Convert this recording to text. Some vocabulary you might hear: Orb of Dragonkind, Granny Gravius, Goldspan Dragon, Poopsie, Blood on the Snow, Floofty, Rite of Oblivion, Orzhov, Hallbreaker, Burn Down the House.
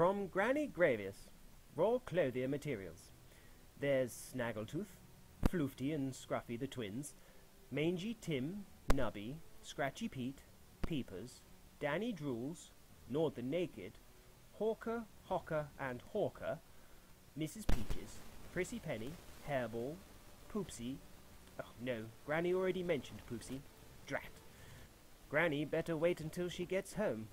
From Granny Gravius, Raw Clothier Materials. There's Snaggletooth, Floofty and Scruffy the Twins, Mangy Tim, Nubby, Scratchy Pete, Peepers, Danny Drools, Northern Naked, Hawker, Hocker and Hawker, Mrs. Peaches, Prissy Penny, Hairball, Poopsie, oh no, Granny already mentioned Poopsie, drat. Granny better wait until she gets home.